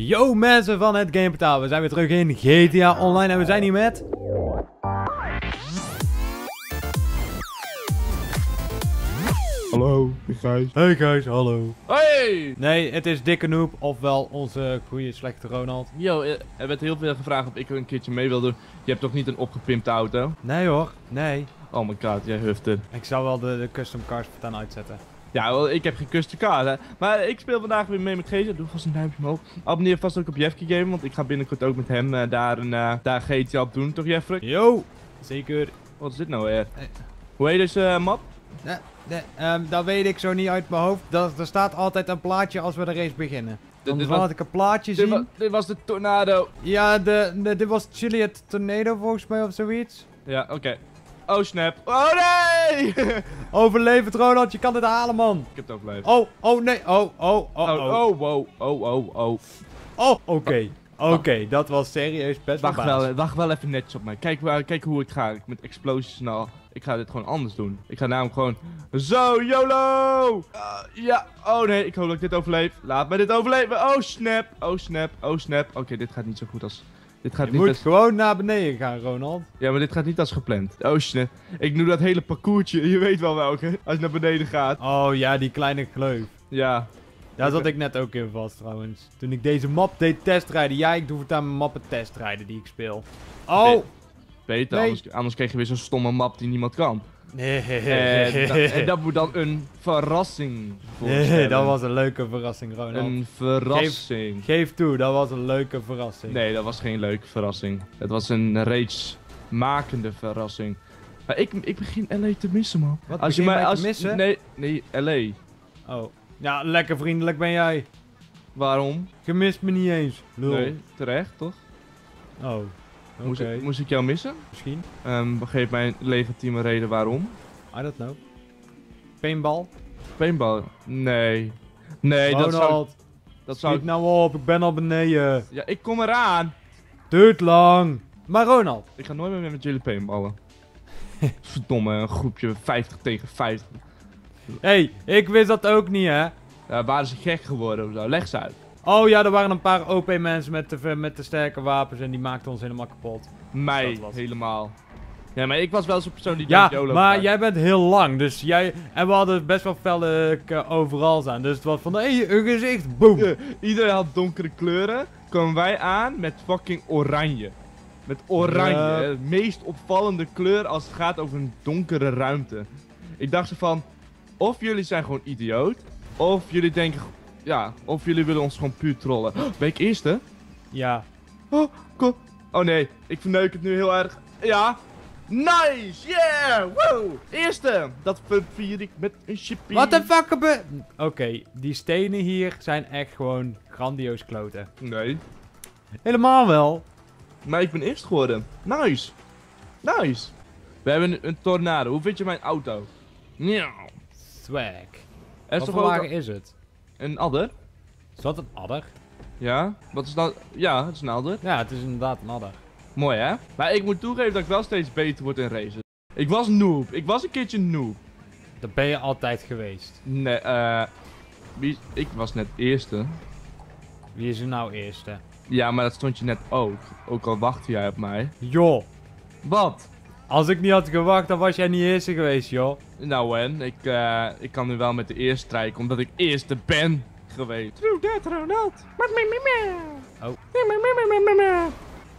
Yo mensen van het GamePortaal, we zijn weer terug in GTA Online en we zijn hier met... Hallo, ik Gijs. Hey Gijs, hallo. Hey! Nee, het is Dikkenoob, ofwel onze goede slechte Ronald. Yo, er werd heel veel gevraagd of ik een keertje mee wil doen. Je hebt toch niet een opgepimpte auto? Nee hoor, nee. Oh my god, jij huft het. Ik zou wel de custom cars voortaan uitzetten. Ja, ik heb geen custom cars, hè. Maar ik speel vandaag weer mee met GTA. Doe vast een duimpje omhoog. Abonneer vast ook op Jefke Game, want ik ga binnenkort ook met hem daar GTA op doen, toch Jeffrey? Yo! Zeker. Wat is dit nou weer? Hoe heet deze map? Dat weet ik zo niet uit mijn hoofd. Er staat altijd een plaatje als we de race beginnen. Dan laat ik een plaatje zien. Dit was de tornado. Ja, dit was Chilead Tornado volgens mij of zoiets. Ja, oké. Oh snap. Oh nee! Overleef het Ronald, je kan dit halen man. Ik heb het overleefd. Oh nee. Oh. Wow. Oh. Oh, oké, dat was serieus best wel baas. Wacht wel even netjes op mij. Kijk hoe ik ga. Met explosies en al. Ik ga dit gewoon anders doen. Ik ga namelijk gewoon... Zo, YOLO! Ja, oh nee, ik hoop dat ik dit overleef. Laat me dit overleven. Oh snap, oh snap, oh snap. Oké, dit gaat niet zo goed als... Je moet gewoon naar beneden gaan, Ronald. Ja, maar dit gaat niet als gepland. Oh snap. Ik doe dat hele parcoursje. Je weet wel welke. Als je naar beneden gaat. Oh ja, die kleine gleuf. Ja. Daar zat ik net ook in vast trouwens. Toen ik deze map deed testrijden. Ja, ik doe het aan mijn mappen testrijden die ik speel. Oh! Beter, nee. Anders krijg je weer zo'n stomme map die niemand kan. Nee. En dat moet dan een verrassing voorstellen. Nee, dat was een leuke verrassing, Ronald. Een verrassing. Geef toe, dat was een leuke verrassing. Nee, dat was geen leuke verrassing. Het was een rage-makende verrassing. Maar ik begin LA te missen, man. Wat, als je mij te missen? Nee, LA. Oh. Ja, lekker vriendelijk ben jij. Waarom? Je mist me niet eens, lul. Nee, terecht, toch? Oh, okay. Moest ik jou missen? Misschien. Geef mij een legitieme reden waarom. I don't know. Paintball? Paintball? Nee. Nee, Ronald, dat zou... Schiet nou op, ik ben al beneden. Ja, ik kom eraan. Duurt lang. Maar Ronald. Ik ga nooit meer met jullie paintballen. Verdomme, een groepje 50 tegen 50. Hé, ik wist dat ook niet, hè? Ja, waren ze gek geworden of zo? Leg ze uit. Oh ja, er waren een paar OP-mensen met de sterke wapens en die maakten ons helemaal kapot. Mij, helemaal. Ja, maar ik was wel zo'n persoon die... Ja, maar jij bent heel lang, dus jij... En we hadden best wel fel overal staan, dus het was van... Hé, een gezicht, boom! Iedereen had donkere kleuren. Komen wij aan met fucking oranje. Met oranje, de meest opvallende kleur als het gaat over een donkere ruimte. Ik dacht zo van... Of jullie zijn gewoon idioot, of jullie denken, ja, of jullie willen ons gewoon puur trollen. Oh, ben ik eerste? Ja. Oh, kom. Oh nee, ik verneuk het nu heel erg. Ja. Nice, yeah, wow. Eerste. Dat vier ik met een chippie. Wat de fuck gebeurt? Oké, die stenen hier zijn echt gewoon grandioos kloten. Nee. Helemaal wel. Maar ik ben eerst geworden. Nice. Nice. We hebben een tornado. Hoe vind je mijn auto? Ja. Swag. Wat voor wagen is het? Een adder. Is dat een adder? Ja, wat is dat? Ja, het is een adder. Ja, het is inderdaad een adder. Mooi hè? Maar ik moet toegeven dat ik wel steeds beter word in races. Ik was noob. Ik was een keertje noob. Dat ben je altijd geweest. Nee, ik was net eerste. Wie is er nou eerste? Ja, maar dat stond je net ook. Ook al wachtte jij op mij. Joh. Wat? Als ik niet had gewacht, dan was jij niet eerste geweest, joh. Nou en, ik kan nu wel met de eerste strijken, omdat ik eerste ben geweest. True that, Ronald. Oh.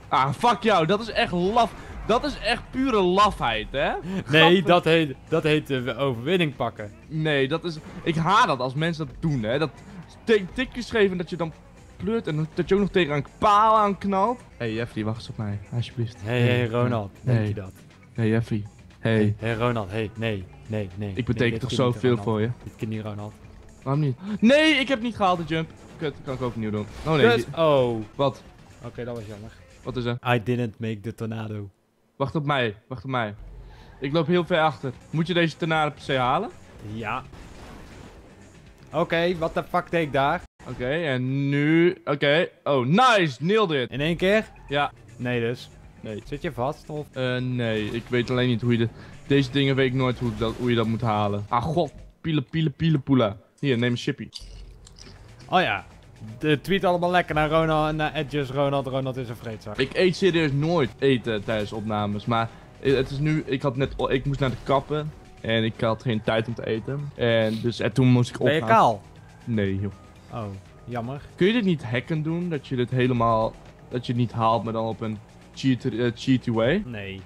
Ah, fuck jou, dat is echt laf. Dat is echt pure lafheid, hè? Nee, dat heet overwinning pakken. Nee, dat is... Ik haat dat als mensen dat doen, hè. Dat tikjes geven dat je dan... En dat je ook nog tegen een paal aan knalt. Hey Jeffrey, wacht eens op mij, alsjeblieft. Hey Ronald, denk je dat? Hey Jeffrey, hey. Hey Ronald, hey, nee. Ik betekent toch zoveel voor je? Dit kind niet, Ronald. Waarom niet? Nee, ik heb niet gehaald de jump. Kut, kan ik overnieuw doen. Oh nee. Kut. Oh. Wat? Oké, dat was jammer. Wat is er? I didn't make the tornado. Wacht op mij, wacht op mij. Ik loop heel ver achter. Moet je deze tornado per se halen? Ja. Oké, wat de fuck deed ik daar? Oké, en nu... Oké. Oh, nice! Nailed it! In één keer? Ja. Nee dus. Nee. Zit je vast of? Nee. Ik weet alleen niet hoe je de... Deze dingen weet ik nooit hoe je dat moet halen. Ah god. Piele, piele, piele, poela. Hier, neem een chippy. Oh ja. Tweet allemaal lekker naar Ronald en naar Edges Ronald. Ronald is een vreedzaak. Ik eet serieus nooit eten tijdens opnames, maar het is nu, ik moest naar de kapper en ik had geen tijd om te eten. En dus en toen moest ik opnemen. Ben je kaal? Nee, joh. Oh, jammer. Kun je dit niet hacken doen? Dat je dit helemaal, dat je het niet haalt, maar dan op een cheaty way? Nee.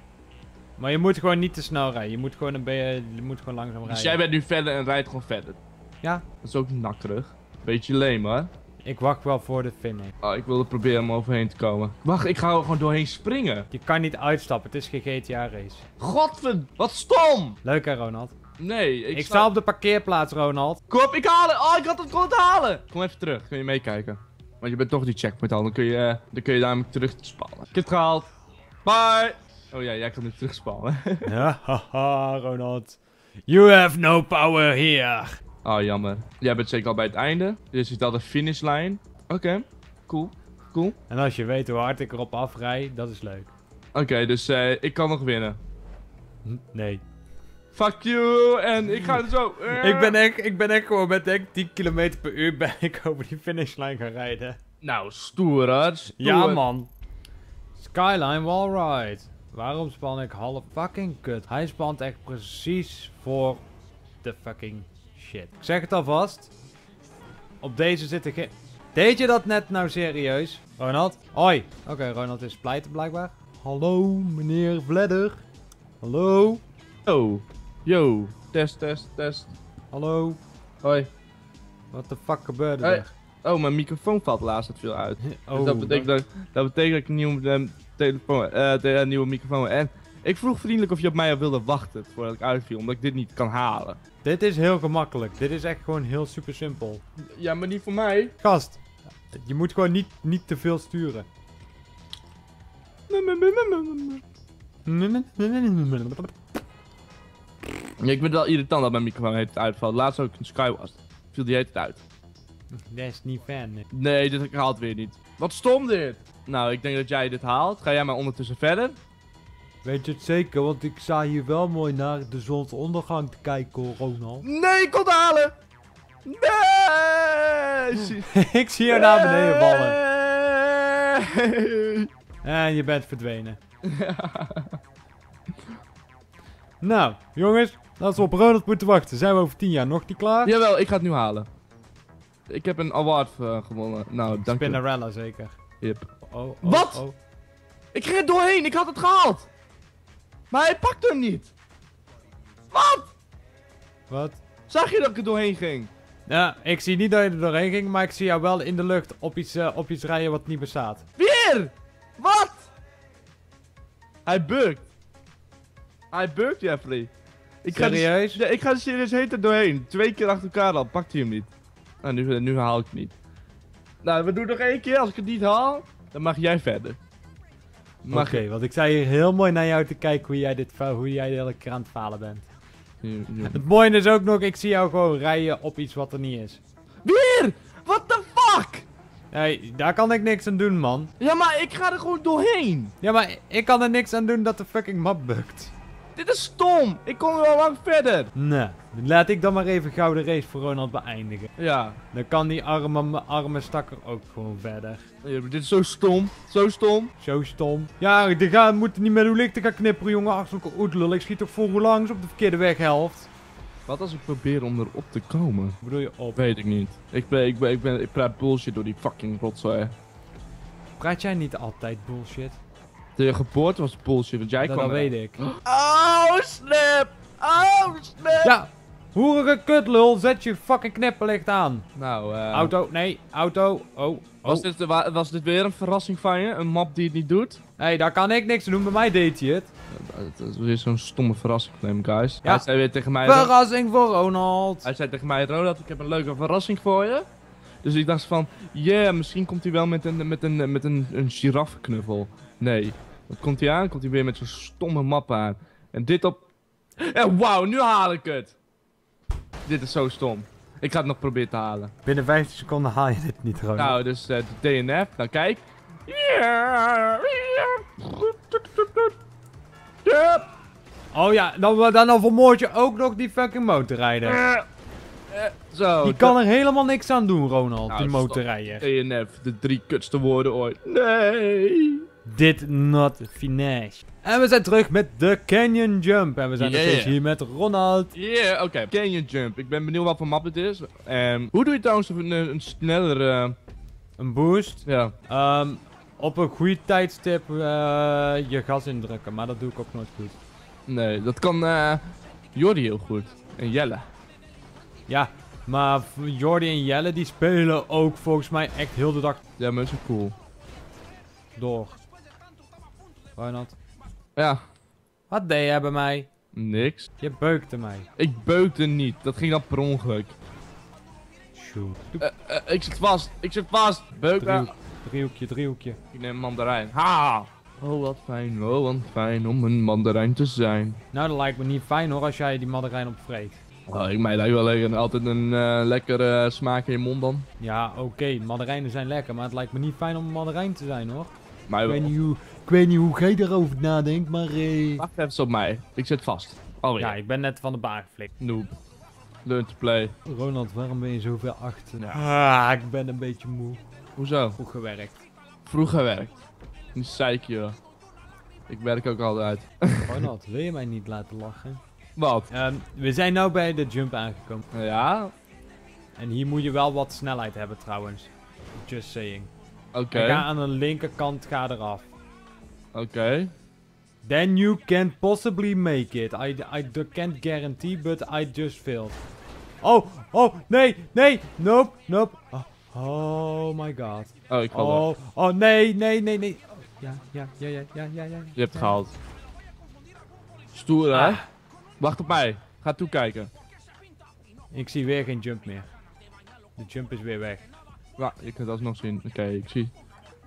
Maar je moet gewoon niet te snel rijden. Je moet gewoon, je moet gewoon langzaam rijden. Dus jij bent nu verder en rijdt gewoon verder? Ja. Dat is ook nakkerig. Beetje lame, hè? Ik wacht wel voor de finish. Oh, ik wilde proberen om overheen te komen. Wacht, ik ga er gewoon doorheen springen. Je kan niet uitstappen, het is geen GTA race. Godverdomme, wat stom! Leuk hè, Ronald? Nee, ik sta op de parkeerplaats, Ronald. Kom op, ik haal het! Oh, ik had het gewoon te halen! Kom even terug, kun je meekijken? Want je bent toch die checkpoint al, dan kun je daarmee terugspalen. Ik heb het gehaald. Bye! Oh ja, jij kan nu terugspalen. Ja, haha, Ronald. You have no power here. Oh, jammer. Jij bent zeker al bij het einde. Dus is dat de finishlijn. Oké, cool. Cool. En als je weet hoe hard ik erop afrij, dat is leuk. Oké, dus ik kan nog winnen. Nee. Fuck you! En ik ga er zo. Ik ben echt gewoon met 10 km per uur ben ik over die finishlijn gaan rijden. Nou, stoer hè? Stoer. Ja, man. Skyline wallride. Waarom span ik half fucking kut? Hij spant echt precies voor de fucking... shit. Ik zeg het alvast. Op deze zit er geen... Deed je dat net nou serieus? Ronald? Hoi. Oké, Ronald is pleiten blijkbaar. Hallo, meneer Vledder. Hallo. Yo. Yo. Test, test, test. Hallo. Hoi. Wat de fuck gebeurde er? Oh, mijn microfoon valt laatst veel uit. Oh, dus dat betekent dat ik een nieuwe telefoon, een nieuwe microfoon en... Ik vroeg vriendelijk of je op mij wilde wachten voordat ik uitviel, omdat ik dit niet kan halen. Dit is heel gemakkelijk. Dit is echt gewoon heel super simpel. Ja, maar niet voor mij. Gast, je moet gewoon niet te veel sturen. Ja, ik ben wel irritant dat mijn microfoon heet het uitvalt. Laatst ook een Sky was. Viel die heet het uit. Dat is niet fan. Nee, dit haalt het weer niet. Wat stom dit. Nou, ik denk dat jij dit haalt. Ga jij maar ondertussen verder? Weet je het zeker? Want ik sta hier wel mooi naar de zonsondergang te kijken hoor, Ronald. Nee, ik kon het halen! Nee! Ik zie jou naar beneden ballen. Nee. En je bent verdwenen. Nou, jongens. Als we op Ronald moeten wachten, zijn we over 10 jaar nog niet klaar? Jawel, ik ga het nu halen. Ik heb een award gewonnen. Nou, dank je. Spinarella zeker. Yep. Oh, oh, wat? Oh. Ik ging er doorheen, ik had het gehaald! Maar hij pakte hem niet! Wat? Wat? Zag je dat ik er doorheen ging? Ja, ik zie niet dat je er doorheen ging, maar ik zie jou wel in de lucht op iets rijden wat niet bestaat. Weer! Wat? Hij bukt. Hij bukt, Jeffrey. Serieus? Ik ga er serieus heen doorheen. 2 keer achter elkaar al, pakt hij hem niet. Nou, nu haal ik het niet. Nou, we doen nog 1 keer. Als ik het niet haal, dan mag jij verder. Oké, want ik sta hier heel mooi naar jou te kijken hoe jij de hele keer aan het falen bent. Het mooie is ook nog, ik zie jou gewoon rijden op iets wat er niet is. Weer! What the fuck? Nee, daar kan ik niks aan doen, man. Ja, maar ik ga er gewoon doorheen. Ja, maar ik kan er niks aan doen dat de fucking map bukt. Dit is stom. Ik kom er al lang verder. Nee, laat ik dan maar even gauw de race voor Ronald beëindigen. Ja. Dan kan die arme stakker ook gewoon verder. Ja, dit is zo stom. Zo stom. Zo stom. Ja, die moeten niet met hoe licht te gaan knipperen, jongen. Ach, zulke oedlul. Ik schiet toch voor hoe langs op de verkeerde weghelft. Wat als ik probeer om erop te komen? Wat bedoel je op? Weet ik niet. Ik praat bullshit door die fucking rotzooi. Praat jij niet altijd bullshit? De geboorte was bullshit, want jij kwam... Dat weet ik. Oh, snap! Oh, snap! Ja! Hoerige kutlul, zet je fucking knipperlicht aan. Nou, auto, nee, auto. Oh, was dit weer een verrassing van je? Een map die het niet doet? Nee, daar kan ik niks doen, bij mij deed hij het. Dat is weer zo'n stomme verrassing van hem, guys. Ja. Hij zei weer tegen mij... Verrassing voor Ronald! Hij zei tegen mij, Ronald, ik heb een leuke verrassing voor je. Dus ik dacht van, yeah, misschien komt hij wel met een giraffenknuffel. Nee. Wat komt hij aan? Komt hij weer met zo'n stomme map aan. En dit op... En wauw, nu haal ik het! Dit is zo stom. Ik ga het nog proberen te halen. Binnen 15 seconden haal je dit niet, Ronald. Nou, dus de DNF. Nou, kijk. Oh ja, dan vermoord je ook nog die fucking motorrijder. Zo, die kan er helemaal niks aan doen, Ronald, nou, die motorrijder. DNF, de 3 kutste woorden ooit. Nee! Did not finish. En we zijn terug met de Canyon Jump. En we zijn nog steeds hier met Ronald. Oké. Canyon Jump. Ik ben benieuwd wat voor map het is. Hoe doe je trouwens een snellere... Een boost? Ja. Op een goed tijdstip je gas indrukken. Maar dat doe ik ook nooit goed. Nee, dat kan Jordi heel goed. En Jelle. Ja, maar Jordi en Jelle die spelen ook volgens mij echt heel de dag. Ja, maar dat is cool. Door. Ronald. Ja. Wat deed jij bij mij? Niks. Je beukte mij. Ik beukte niet. Dat ging dan per ongeluk. Shoot. Ik zit vast. Beuk me. Driehoekje. Ik neem een mandarijn. Ha! Oh wat fijn. Oh wat fijn om een mandarijn te zijn. Nou, dat lijkt me niet fijn hoor als jij die mandarijn opvreet. Oh, mij lijkt wel lekker. Altijd een lekkere smaak in je mond dan. Ja, oké. Mandarijnen zijn lekker, maar het lijkt me niet fijn om een mandarijn te zijn hoor. Maar ik weet niet hoe jij daarover nadenkt, maar... Wacht even op mij. Ik zit vast. Alweer. Ja, ik ben net van de baan geflikt. Noob. Learn to play. Ronald, waarom ben je zoveel achter? Ja. Ah, ik ben een beetje moe. Hoezo? Vroeg gewerkt. Nu zeik je. Ik werk ook altijd. Ronald, wil je mij niet laten lachen? Wat? We zijn nou bij de jump aangekomen. Ja? En hier moet je wel wat snelheid hebben trouwens. Just saying. Oké. Ga aan de linkerkant eraf. Oké. Then you can possibly make it. I can't guarantee, but I just failed. Oh, nee, nope. Oh my god. Oh, ik val door. Oh, nee. Ja. Je hebt het gehaald. Stoer, hè? Wacht op mij. Ga toekijken. Ik zie weer geen jump meer. De jump is weer weg. Ja, ik kan dat nog zien. Oké, ik zie.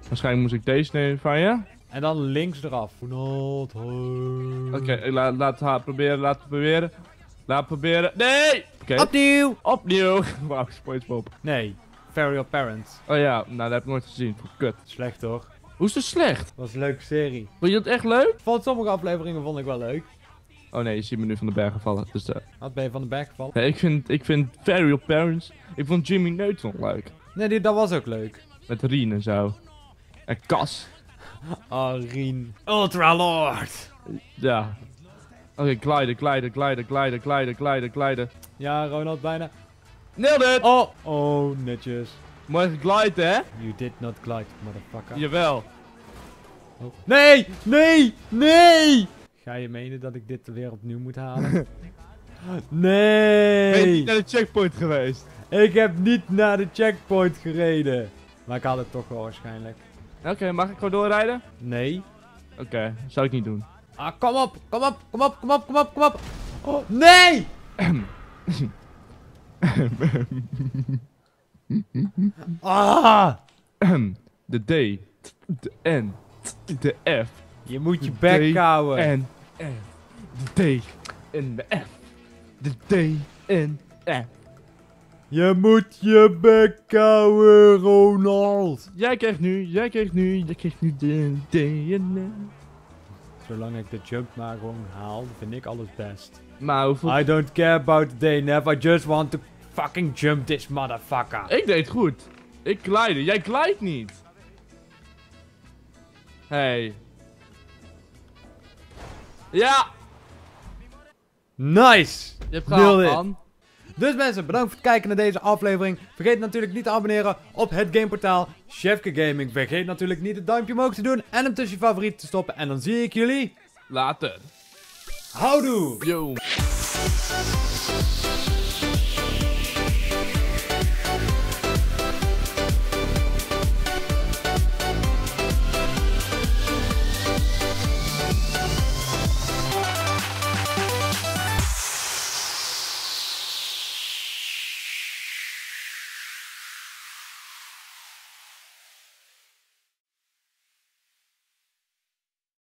Waarschijnlijk moest ik deze nemen van je. En dan links eraf. Oké, laat proberen. Nee! Okay. Opnieuw! Wauw, SpongeBob. Nee, Fairly OddParents. Oh ja, nou dat heb ik nooit gezien. Kut. Slecht hoor. Hoe is dat slecht? Dat was een leuke serie. Vond je dat echt leuk? Van sommige afleveringen vond ik wel leuk. Oh nee, je ziet me nu van de berg gevallen. Dus, Wat ben je van de berg gevallen? Nee, ik vind Fairly OddParents. Ik vond Jimmy Neutron leuk. Nee, dat was ook leuk. Met Rien en zo. En Kas. Oh, Rien. Ultralord! Ja. Oké, glijden. Ja, Ronald, bijna. Nailed it! Oh, netjes. Mooi geglide, hè? You did not glide, motherfucker. Jawel. Oh. Nee! Ga je menen dat ik dit weer opnieuw moet halen? Nee! Ben je niet naar de checkpoint geweest? Ik heb niet naar de checkpoint gereden. Maar ik haal het toch wel waarschijnlijk. Oké, mag ik gewoon doorrijden? Nee. Oké, zou ik niet doen. Ah, kom op. Oh, nee! Ah! De D, de N, de F. Je moet je bek houden. En de D en de F. De D en F. Je moet je bek houden, Ronald. Jij krijgt nu de DNA. Zolang ik de jump maar gewoon haal, vind ik alles best. Maar hoeveel... I don't care about the DNA, I just want to fucking jump this motherfucker. Ik deed goed. Ik glide. Jij glijdt niet. Hey. Ja. Nice. Je hebt gehaald, man. Dus mensen, bedankt voor het kijken naar deze aflevering. Vergeet natuurlijk niet te abonneren op het Gameportaal Jefke Gaming. Vergeet natuurlijk niet het duimpje omhoog te doen en hem tussen je favorieten te stoppen. En dan zie ik jullie later. Houdoe! Yo.